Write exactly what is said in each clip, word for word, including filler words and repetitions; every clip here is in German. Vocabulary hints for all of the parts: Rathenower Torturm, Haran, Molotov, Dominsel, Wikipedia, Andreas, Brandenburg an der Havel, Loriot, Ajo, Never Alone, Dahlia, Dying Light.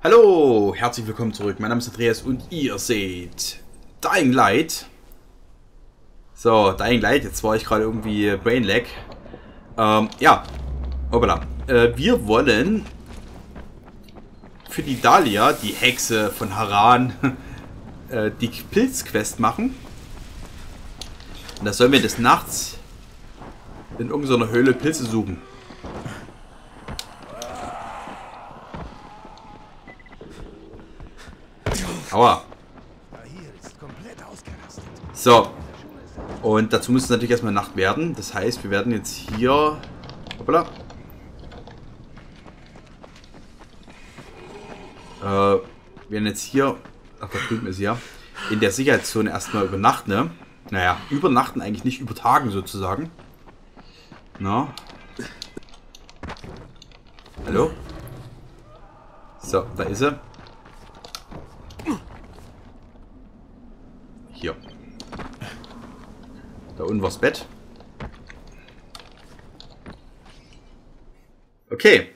Hallo, herzlich willkommen zurück. Mein Name ist Andreas und ihr seht Dying Light. So, Dying Light, jetzt war ich gerade irgendwie Brain Lag. Ähm, ja, hoppala. Äh, wir wollen für die Dahlia, die Hexe von Haran, äh, die Pilzquest machen. Und das sollen wir des Nachts in irgendeiner Höhle Pilze suchen. Aua. So. Und dazu müsste es natürlich erstmal Nacht werden. Das heißt, wir werden jetzt hier... Hoppala. Äh, wir werden jetzt hier... Ach, da drüben ist ja. In der Sicherheitszone erstmal übernachten, ne? Naja, übernachten eigentlich nicht, übertagen sozusagen. Na? Hallo? So, da ist sie. Hier. Da unten war's Bett. Okay.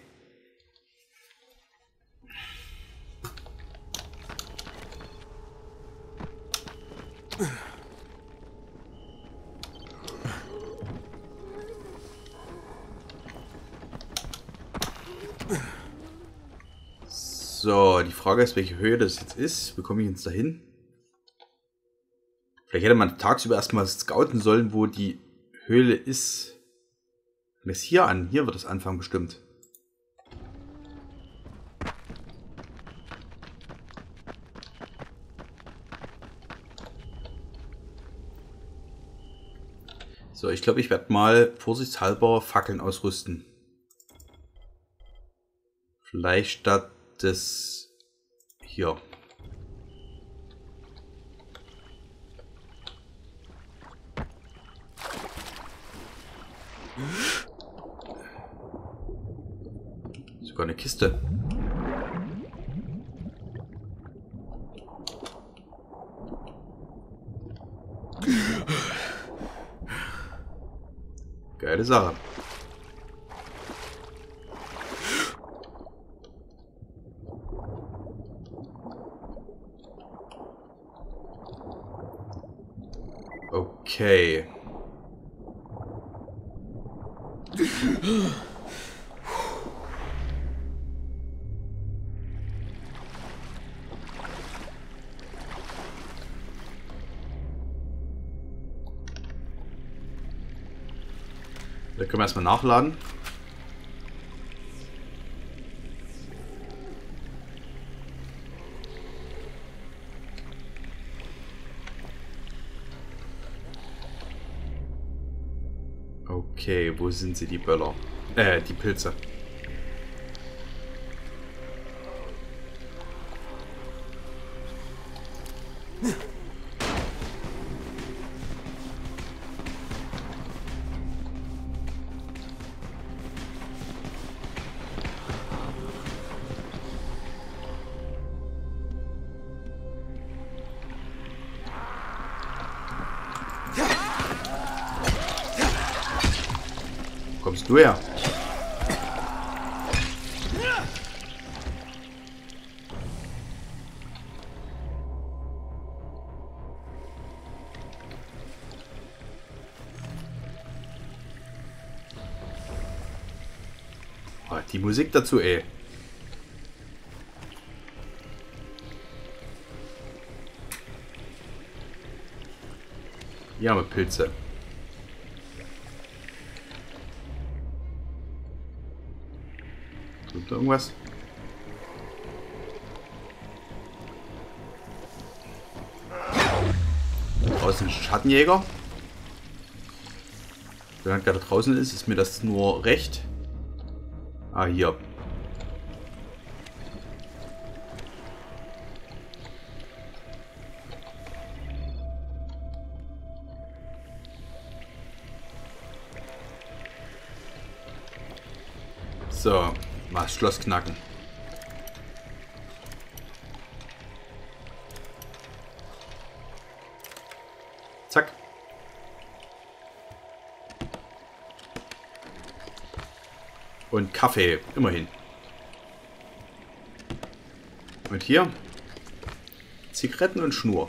So, die Frage ist, welche Höhe das jetzt ist. Wie komme ich jetzt dahin? Vielleicht hätte man tagsüber erstmal scouten sollen, wo die Höhle ist. Fängt es hier an. Hier wird das anfangen bestimmt. So, ich glaube, ich werde mal vorsichtshalber Fackeln ausrüsten. Vielleicht statt des... Hier. Sogar eine Kiste. Geile Sache. Okay. Da können wir erstmal nachladen. Okay, wo sind sie, die Böller? Äh, die Pilze. Kommst du her? Oh, die Musik dazu, ey. Ja, mit Pilze. Irgendwas. Draußen ist ein Schattenjäger. Solange er da draußen ist, ist mir das nur recht. Ah, hier. So. Mal das Schloss knacken. Zack. Und Kaffee, immerhin. mit hier? Zigaretten und Schnur.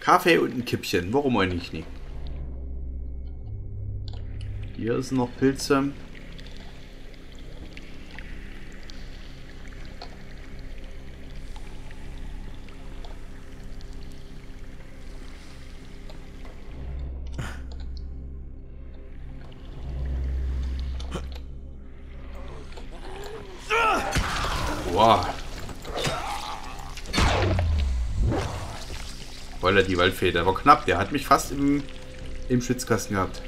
Kaffee und ein Kippchen. Warum eigentlich nicht? Hier ist noch Pilze. Wolle, die Waldfeder. War knapp. Der hat mich fast im, im Schwitzkasten gehabt.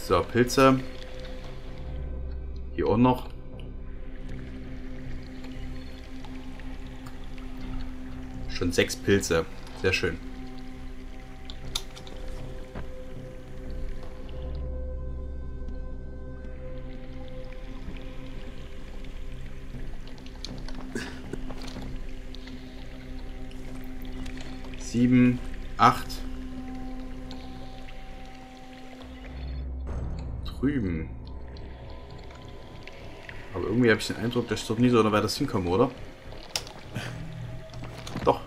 So, Pilze. Hier auch noch. Schon sechs Pilze. Sehr schön. Sieben, acht. Drüben. Aber irgendwie habe ich den Eindruck, dass ich doch nie so weit das hinkomme, oder? Doch.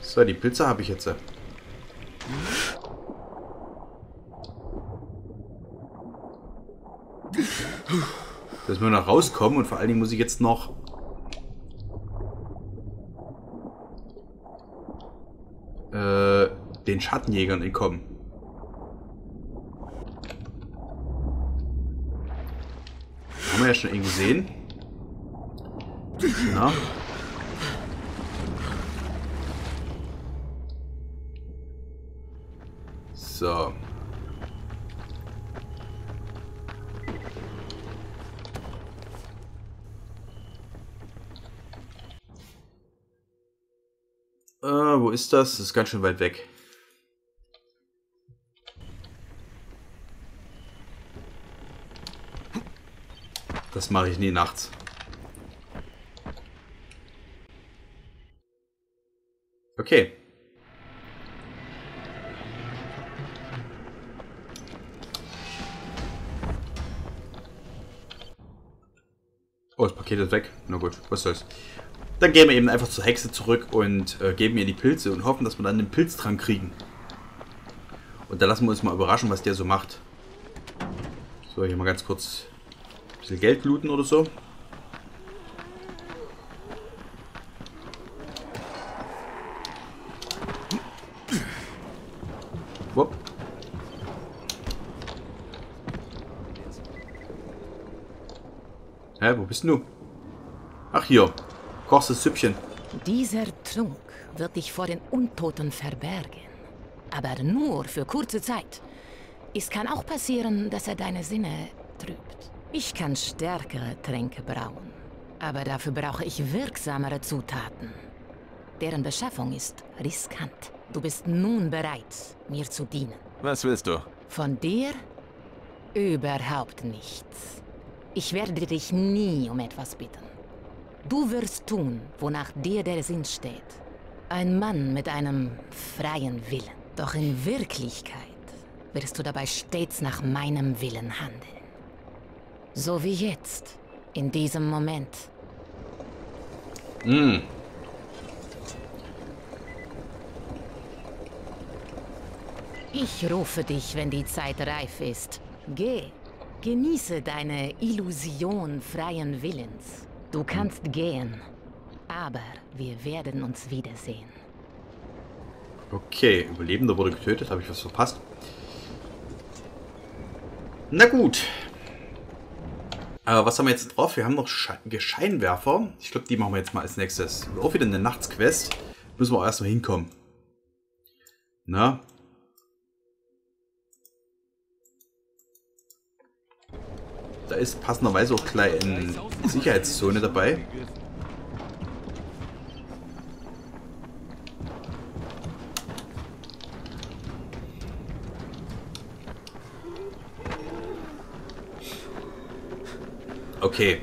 So, die Pilze habe ich jetzt. Dass wir noch rauskommen und vor allen Dingen muss ich jetzt noch äh, den Schattenjägern entkommen. Haben wir ja schon ihn gesehen. Na? So. Wo ist das? Das ist ganz schön weit weg. Das mache ich nie nachts. Okay. Oh, das Paket ist weg. Na gut, was soll's. Dann gehen wir eben einfach zur Hexe zurück und äh, geben ihr die Pilze und hoffen, dass wir dann den Pilz dran kriegen. Und da lassen wir uns mal überraschen, was der so macht. So, hier mal ganz kurz ein bisschen Geld looten oder so. Wupp. Hä, wo bist du? Ach, hier. Kochst das Süppchen. Dieser Trunk wird dich vor den Untoten verbergen. Aber nur für kurze Zeit. Es kann auch passieren, dass er deine Sinne trübt. Ich kann stärkere Tränke brauen. Aber dafür brauche ich wirksamere Zutaten. Deren Beschaffung ist riskant. Du bist nun bereit, mir zu dienen. Was willst du? Von dir? Überhaupt nichts. Ich werde dich nie um etwas bitten. Du wirst tun, wonach dir der Sinn steht. Ein Mann mit einem freien Willen. Doch in Wirklichkeit wirst du dabei stets nach meinem Willen handeln. So wie jetzt, in diesem Moment. Mm. Ich rufe dich, wenn die Zeit reif ist. Geh, genieße deine Illusion freien Willens. Du kannst gehen, aber wir werden uns wiedersehen. Okay, Überlebender wurde getötet. Habe ich was verpasst? Na gut. Aber was haben wir jetzt drauf? Wir haben noch Scheinwerfer. Ich glaube, die machen wir jetzt mal als nächstes. Auch wieder eine Nachtsquest. Müssen wir auch erstmal hinkommen. Na? Da ist passenderweise auch gleich eine Sicherheitszone dabei. Okay.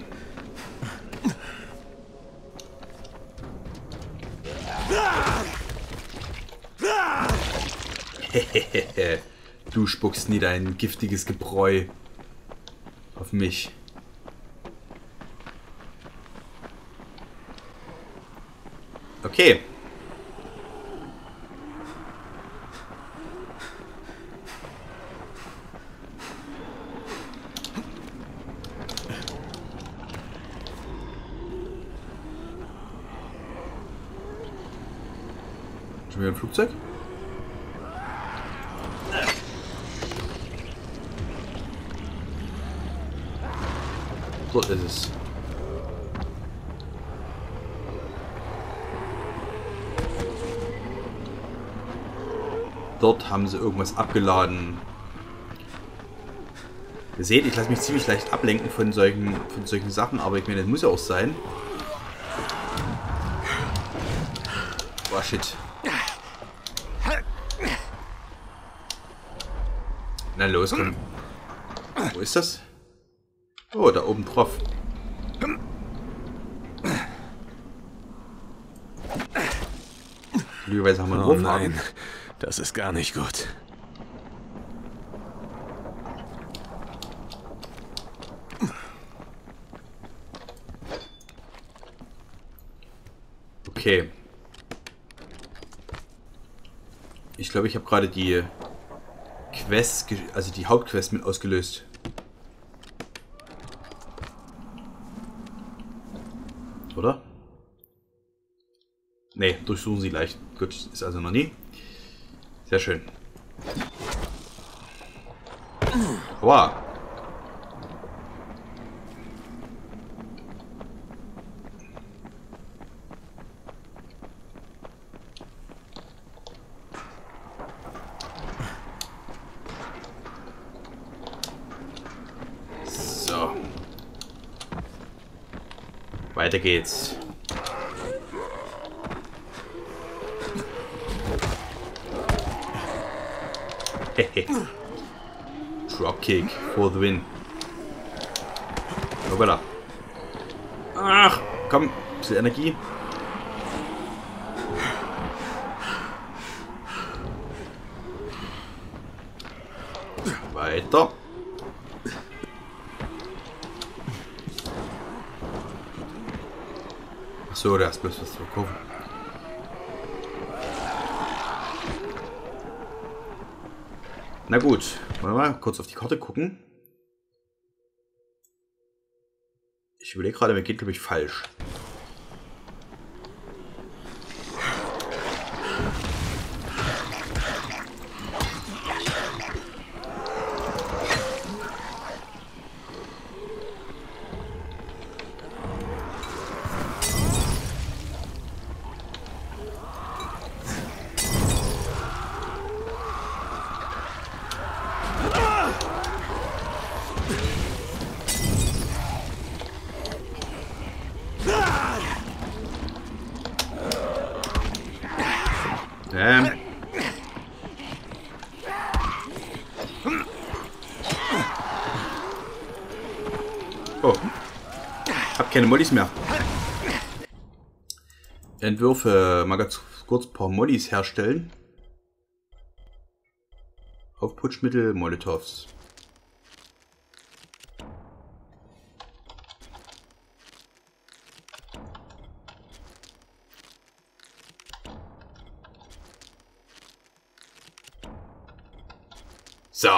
Du spuckst nie dein giftiges Gebräu auf mich. Okay. Schon wieder ein Flugzeug? So ist es. Dort haben sie irgendwas abgeladen. Ihr seht, ich lasse mich ziemlich leicht ablenken von solchen, von solchen Sachen, aber ich meine, das muss ja auch sein. Boah, shit. Na los, komm. Wo ist das? Oh, da oben drauf. Glücklicherweise haben wir einen Rufnamen. Nein, das ist gar nicht gut. Okay. Ich glaube, ich habe gerade die Quest, also die Hauptquest mit ausgelöst. Oder? Ne, durchsuchen sie leicht. Gut, ist also noch nie. Sehr schön. Wow. So. Weiter geht's. Hehe. Dropkick for the win. Hoppala. Ach, komm, bisschen Energie. Weiter. Achso, da ist bloß was zu verkaufen. Na gut, wollen wir mal kurz auf die Karte gucken. Ich überlege gerade, mir geht glaube ich falsch. Ähm. Oh. Hab keine Mollys mehr. Entwürfe. Mal ganz kurz ein paar Mollys herstellen. Aufputschmittel, Molotovs. So.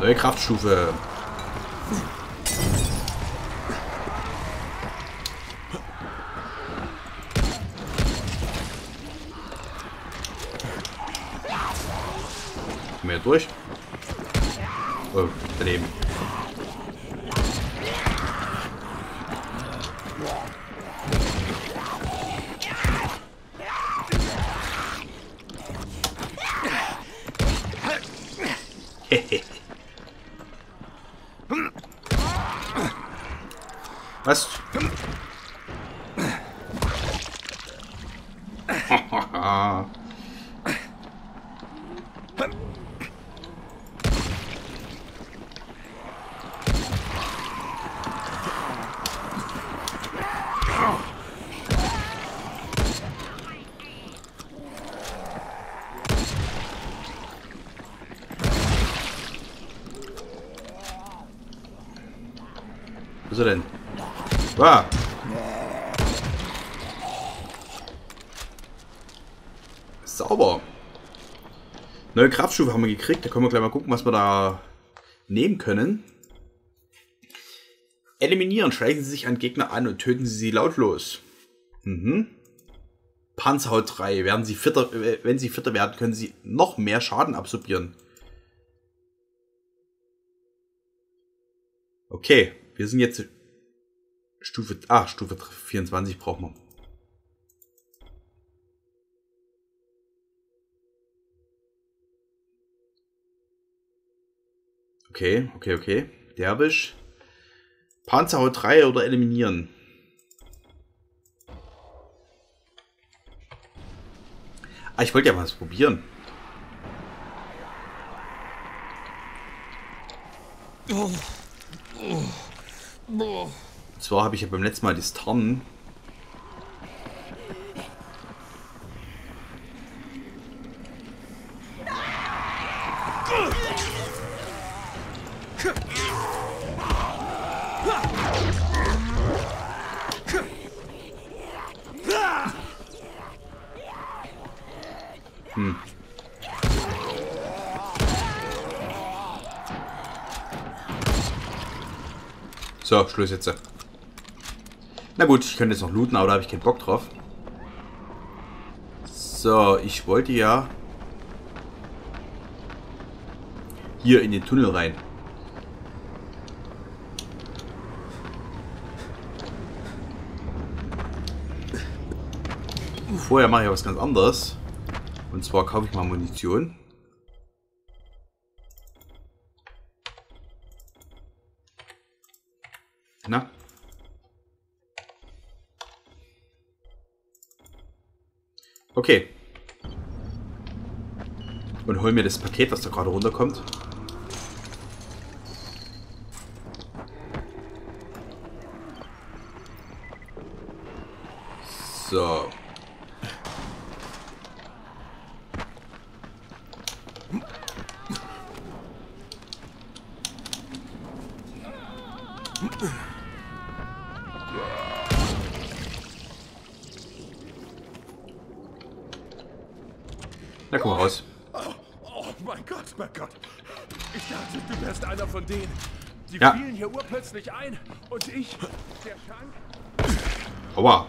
Neue Kraftstufe. Mehr durch. Oh, daneben. Was? Wo ist er denn? Ah! Sauber. Neue Kraftstufe haben wir gekriegt. Da können wir gleich mal gucken, was wir da nehmen können. Eliminieren. Schleichen Sie sich an Gegner an und töten Sie sie lautlos. Mhm. Panzerhaut drei. Werden sie fitter, wenn sie fitter werden, können sie noch mehr Schaden absorbieren. Okay. Wir sind jetzt Stufe... Ah, Stufe vierundzwanzig brauchen wir. Okay, okay, okay. Derwisch. Panzerhaut drei oder eliminieren. Ah, ich wollte ja was probieren. Und zwar habe ich ja beim letzten Mal das Tarnen. Hm. So, Schluss jetzt. Na gut, ich könnte jetzt noch looten, aber da habe ich keinen Bock drauf. So, ich wollte ja hier in den Tunnel rein. Vorher mache ich was ganz anderes. Und zwar kaufe ich mal Munition. Na? Okay. Und hol mir das Paket, was da gerade runterkommt. So. Na, komm mal raus. Oh, oh mein Gott, mein Gott. Ich dachte, du wärst einer von denen. Die ja. fielen hier urplötzlich ein. Und ich, der Tank. Aua.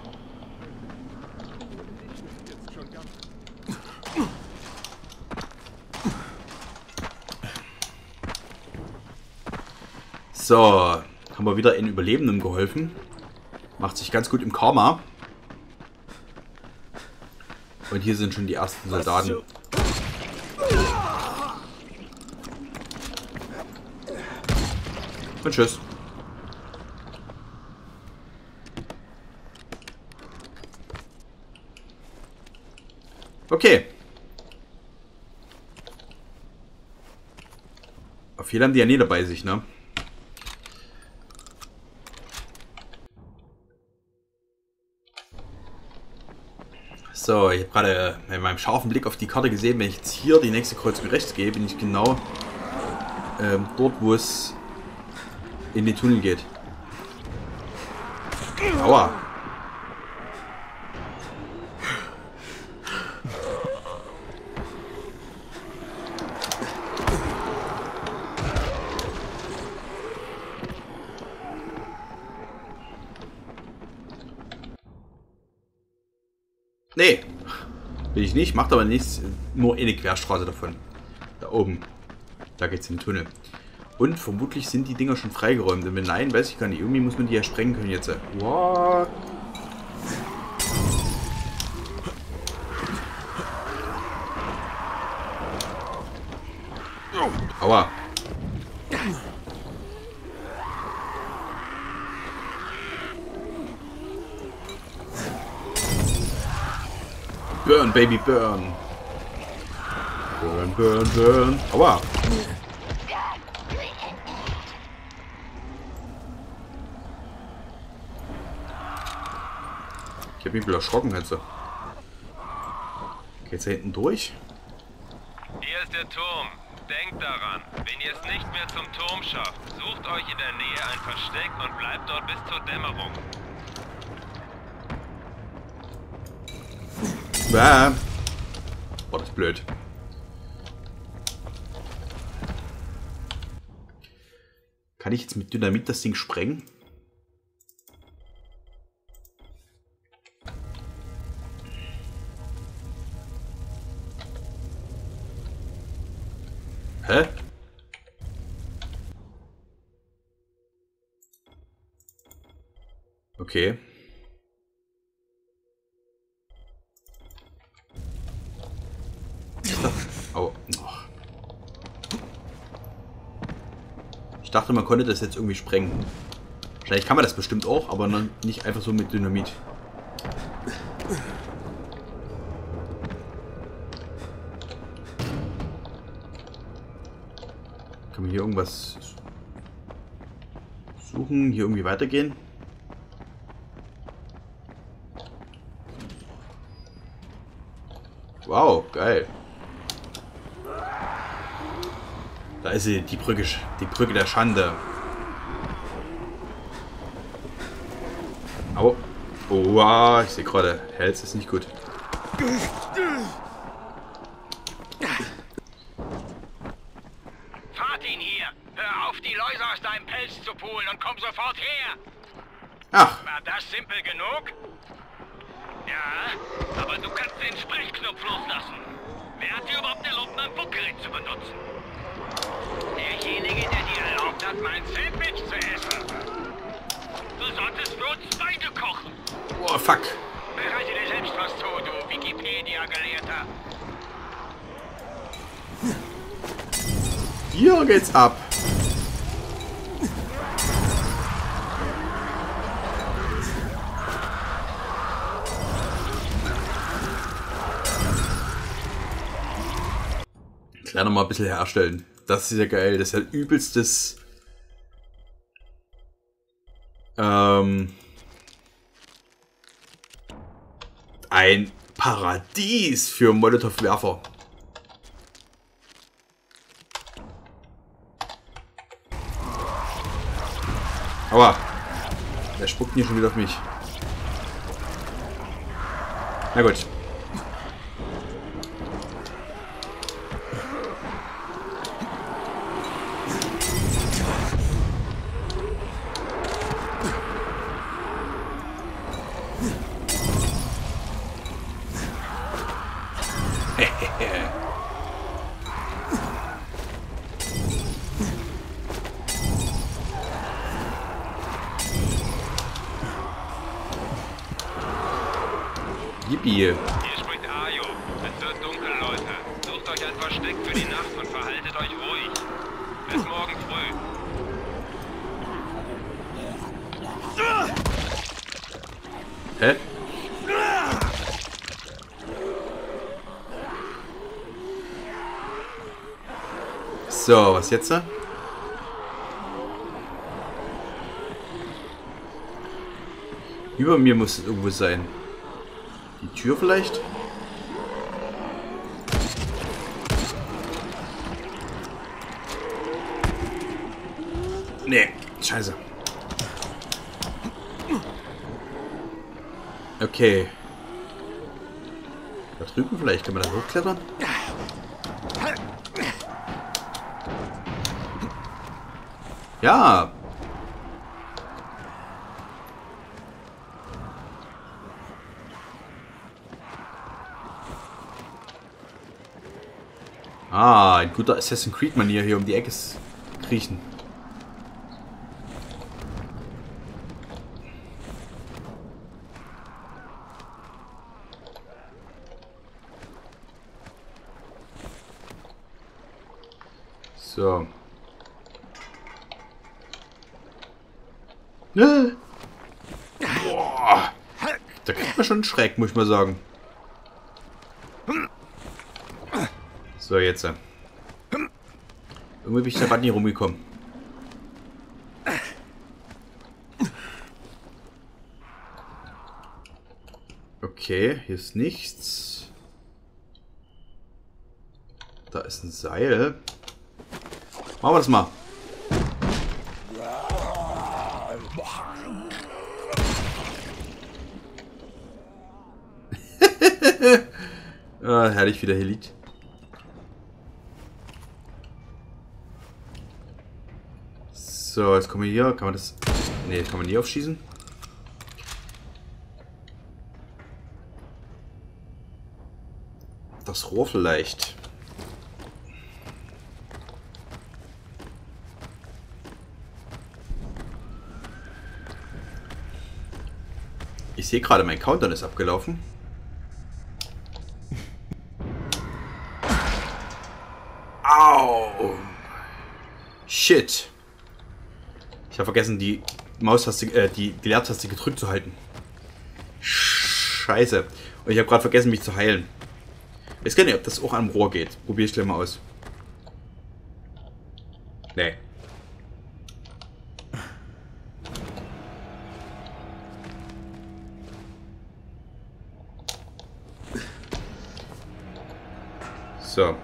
So, haben wir wieder in Überlebenden geholfen. Macht sich ganz gut im Karma. Und hier sind schon die ersten Soldaten. Und tschüss. Okay. Auf jeden Fall haben die ja nie dabei sich, ne? So, ich habe gerade mit meinem scharfen Blick auf die Karte gesehen, wenn ich jetzt hier die nächste Kreuzung rechts gehe, bin ich genau ähm, dort, wo es in den Tunnel geht. Aua! Nee, will ich nicht. Macht aber nichts. Nur eine Querstraße davon. Da oben. Da geht's in den Tunnel. Und vermutlich sind die Dinger schon freigeräumt. Und wenn nein, weiß ich gar nicht. Irgendwie muss man die ja sprengen können jetzt. What? Aua. Burn, baby, burn. Burn, burn, burn. Aua. Ich hab mich wieder erschrocken, jetzt. Geht's da hinten durch? Hier ist der Turm. denkt daran, wenn ihr es nicht mehr zum Turm schafft, sucht euch in der Nähe ein Versteck und bleibt dort bis zur Dämmerung. Bäh. Boah, das ist blöd. Kann ich jetzt mit Dynamit das Ding sprengen? Hä? Okay. Oh. Ich dachte, man konnte das jetzt irgendwie sprengen. Wahrscheinlich kann man das bestimmt auch, aber nicht einfach so mit Dynamit. Hier irgendwas suchen, hier irgendwie weitergehen. Wow, geil. Da ist sie, die Brücke, die Brücke der Schande. Au. Oh, wow, ich sehe gerade, Hals ist nicht gut. Ach. War das simpel genug? Ja, aber du kannst den Sprechknopf loslassen. Wer hat dir überhaupt erlaubt, mein Funkgerät zu benutzen? Derjenige, der dir erlaubt hat, mein Sandwich zu essen. Du solltest für uns beide kochen. Oh, fuck. Bereite dir selbst was zu, du Wikipedia-Gelehrter. Hier geht's ab. Ja, nochmal ein bisschen herstellen. Das ist ja geil. Das ist ja übelstes. Ähm. Ein Paradies für Molotov-Werfer. Aua. Der spuckt hier schon wieder auf mich. Na gut. Hier spricht Ajo. Es wird dunkel, Leute. Sucht euch ein Versteck für die Nacht und verhaltet euch ruhig. Bis morgen früh. Hä? So, was jetzt? Über mir muss es irgendwo sein. Die Tür vielleicht? Nee, scheiße. Okay. Da drüben vielleicht, kann man da hochklettern? Ja! Ah, ein guter Assassin's Creed-Manier hier um die Ecke kriechen. So. Ne? Boah. Da kriegt man schon einen Schreck, muss ich mal sagen. So, jetzt. Irgendwie bin ich da gerade nie rumgekommen. Okay, hier ist nichts. Da ist ein Seil. Machen wir das mal. Ah, herrlich, wie der hier liegt. So, jetzt kommen wir hier. Kann man das... Ne, kann man nie aufschießen. Das Rohr vielleicht. Ich sehe gerade, mein Countdown ist abgelaufen. Au! Shit! Ich habe vergessen, die Maustaste, äh, die, die Leertaste gedrückt zu halten. Scheiße. Und ich habe gerade vergessen, mich zu heilen. Ich weiß gar nicht, ob das auch am Rohr geht. Probiere ich gleich mal aus. Nee. So.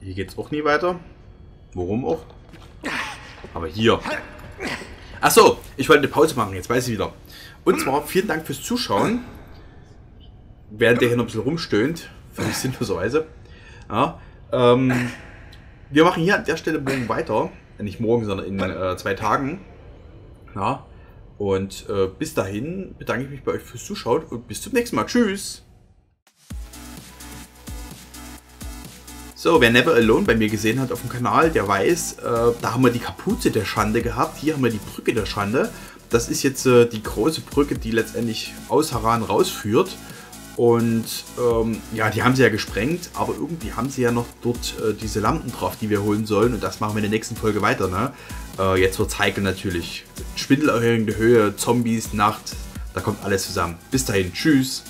Hier geht's auch nie weiter. Warum auch? Aber hier. Achso, ich wollte eine Pause machen, jetzt weiß ich wieder. Und zwar vielen Dank fürs Zuschauen. Während der hier noch ein bisschen rumstöhnt. Völlig sinnloserweise. Ja, ähm, wir machen hier an der Stelle morgen weiter. Nicht morgen, sondern in äh, zwei Tagen. Ja, und äh, bis dahin bedanke ich mich bei euch fürs Zuschauen und bis zum nächsten Mal. Tschüss! So, wer Never Alone bei mir gesehen hat auf dem Kanal, der weiß, äh, da haben wir die Kapuze der Schande gehabt. Hier haben wir die Brücke der Schande. Das ist jetzt äh, die große Brücke, die letztendlich aus Haran rausführt. Und ähm, ja, die haben sie ja gesprengt, aber irgendwie haben sie ja noch dort äh, diese Lampen drauf, die wir holen sollen. Und das machen wir in der nächsten Folge weiter, ne? Äh, jetzt wird's heikel natürlich. Schwindelerhöhende Höhe, Zombies, Nacht, da kommt alles zusammen. Bis dahin, tschüss!